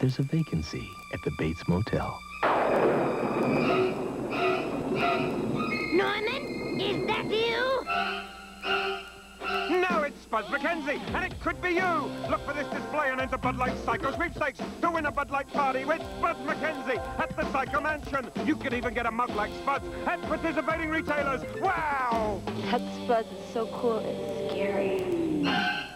there's a vacancy at the Bates Motel. Norman, is that you? No, it's Spuds MacKenzie, and it could be you. Look for this display and enter Bud Light Psycho Sweepstakes to win a Bud Light party with Spuds MacKenzie at the Psycho Mansion. You can even get a mug like Spuds at participating retailers. Wow! That Spuds is so cool, it's scary.